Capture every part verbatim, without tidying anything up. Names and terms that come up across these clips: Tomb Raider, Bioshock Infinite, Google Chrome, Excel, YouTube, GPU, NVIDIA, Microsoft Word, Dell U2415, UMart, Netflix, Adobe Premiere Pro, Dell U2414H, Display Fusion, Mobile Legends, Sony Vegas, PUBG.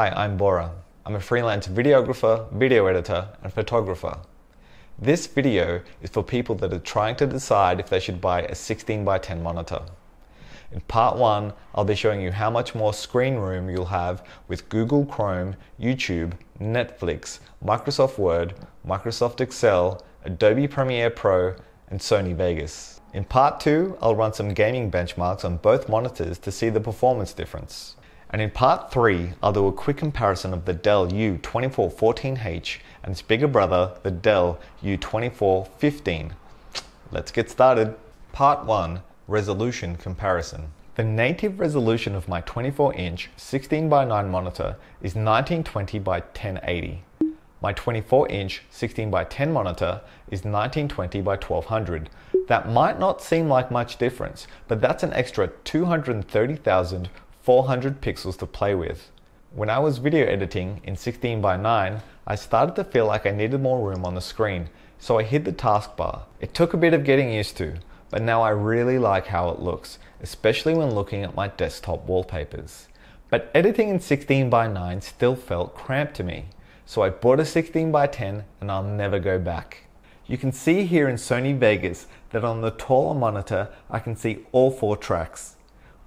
Hi, I'm Bora. I'm a freelance videographer, video editor, and photographer. This video is for people that are trying to decide if they should buy a sixteen by ten monitor. In part one, I'll be showing you how much more screen room you'll have with Google Chrome, YouTube, Netflix, Microsoft Word, Microsoft Excel, Adobe Premiere Pro, and Sony Vegas. In part two, I'll run some gaming benchmarks on both monitors to see the performance difference. And in part three, I'll do a quick comparison of the Dell U twenty-four fourteen H and its bigger brother, the Dell U twenty-four fifteen. Let's get started. Part one, resolution comparison. The native resolution of my twenty-four inch sixteen by nine monitor is nineteen twenty by ten eighty. My twenty-four inch sixteen by ten monitor is nineteen twenty by twelve hundred. That might not seem like much difference, but that's an extra two hundred thirty thousand four hundred pixels to play with. When I was video editing in sixteen by nine, I started to feel like I needed more room on the screen, so I hid the taskbar. It took a bit of getting used to, but now I really like how it looks, especially when looking at my desktop wallpapers. But editing in sixteen by nine still felt cramped to me, so I bought a sixteen by ten and I'll never go back. You can see here in Sony Vegas that on the taller monitor, I can see all four tracks.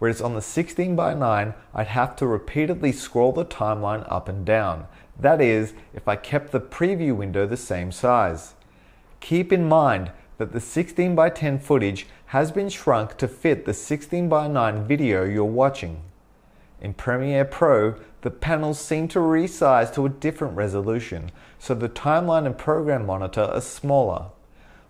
Whereas on the sixteen by nine, I'd have to repeatedly scroll the timeline up and down. That is, if I kept the preview window the same size. Keep in mind that the sixteen by ten footage has been shrunk to fit the sixteen by nine video you're watching. In Premiere Pro, the panels seem to resize to a different resolution, so the timeline and program monitor are smaller.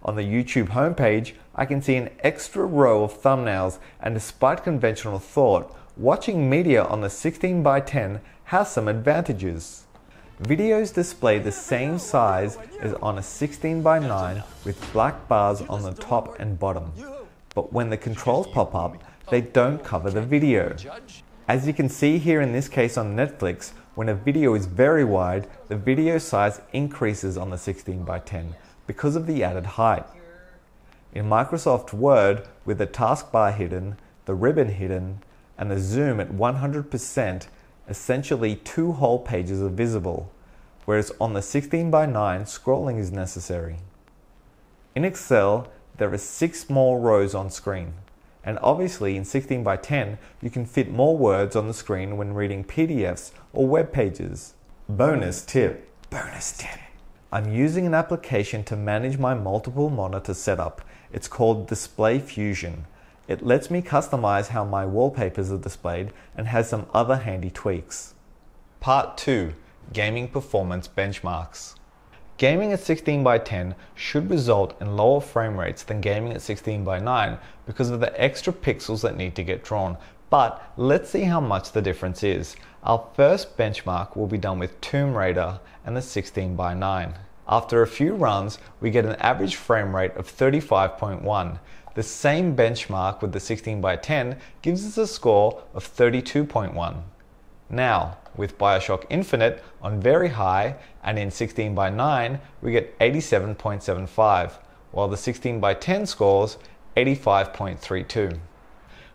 On the YouTube homepage, I can see an extra row of thumbnails, and despite conventional thought, watching media on the sixteen by ten has some advantages. Videos display the same size as on a sixteen by nine with black bars on the top and bottom. But when the controls pop up, they don't cover the video. As you can see here in this case on Netflix, when a video is very wide, the video size increases on the sixteen by ten. Because of the added height. In Microsoft Word, with the taskbar hidden, the ribbon hidden, and the zoom at one hundred percent, essentially two whole pages are visible, whereas on the sixteen by nine, scrolling is necessary. In Excel, there are six more rows on screen, and obviously in sixteen by ten, you can fit more words on the screen when reading P D Fs or web pages. Bonus tip. Bonus tip. I'm using an application to manage my multiple monitor setup. It's called Display Fusion. It lets me customize how my wallpapers are displayed and has some other handy tweaks. Part two, gaming performance benchmarks. Gaming at sixteen by ten should result in lower frame rates than gaming at sixteen by nine because of the extra pixels that need to get drawn. But let's see how much the difference is. Our first benchmark will be done with Tomb Raider and the sixteen by nine. After a few runs, we get an average frame rate of thirty-five point one. The same benchmark with the sixteen by ten gives us a score of thirty-two point one. Now, with Bioshock Infinite on very high and in sixteen by nine, we get eighty-seven point seven five, while the sixteen by ten scores eighty-five point three two.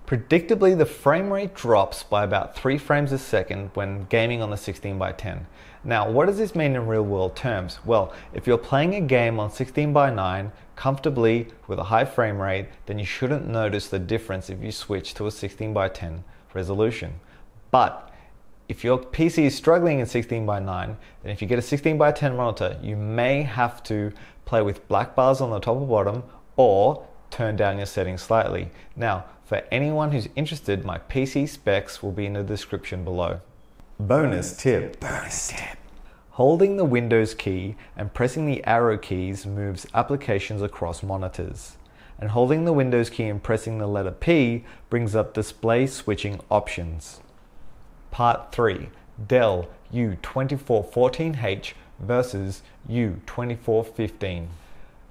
Predictably, the frame rate drops by about three frames a second when gaming on the sixteen by ten. Now, what does this mean in real world terms? Well, if you're playing a game on sixteen by nine comfortably with a high frame rate, then you shouldn't notice the difference if you switch to a sixteen by ten resolution. But if your P C is struggling in sixteen by nine, then if you get a sixteen by ten monitor, you may have to play with black bars on the top or bottom or turn down your settings slightly. Now, for anyone who's interested, my P C specs will be in the description below. Bonus tip. Bonus tip. Holding the Windows key and pressing the arrow keys moves applications across monitors. And holding the Windows key and pressing the letter P brings up display switching options. Part three, Dell U twenty-four fourteen H versus U twenty-four fifteen.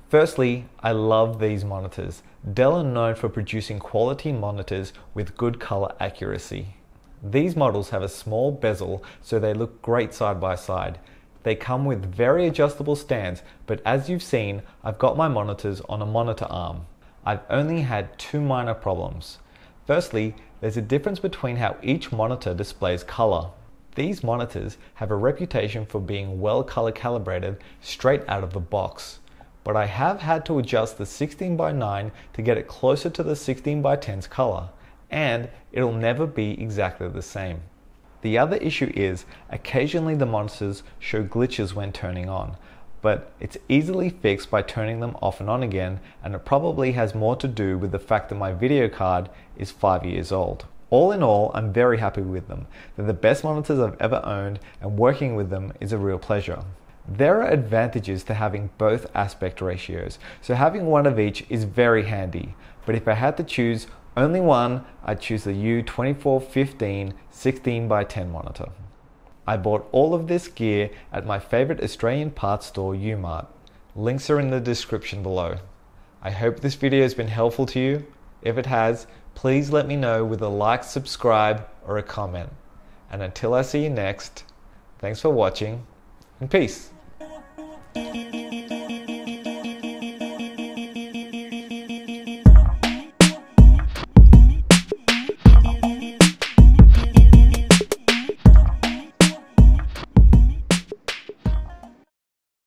Firstly, I love these monitors. Dell are known for producing quality monitors with good color accuracy. These models have a small bezel, so they look great side by side. They come with very adjustable stands, but as you've seen, I've got my monitors on a monitor arm. I've only had two minor problems. Firstly, there's a difference between how each monitor displays color. These monitors have a reputation for being well color calibrated straight out of the box, but I have had to adjust the sixteen by nine to get it closer to the sixteen by ten's color, and it'll never be exactly the same. The other issue is occasionally the monitors show glitches when turning on, but it's easily fixed by turning them off and on again, and it probably has more to do with the fact that my video card is five years old. All in all, I'm very happy with them. They're the best monitors I've ever owned, and working with them is a real pleasure. There are advantages to having both aspect ratios, so having one of each is very handy, but if I had to choose only one, I'd choose the U twenty-four fifteen sixteen by ten monitor. I bought all of this gear at my favorite Australian parts store, UMart. Links are in the description below. I hope this video has been helpful to you. If it has, please let me know with a like, subscribe, or a comment. And until I see you next, thanks for watching, and peace.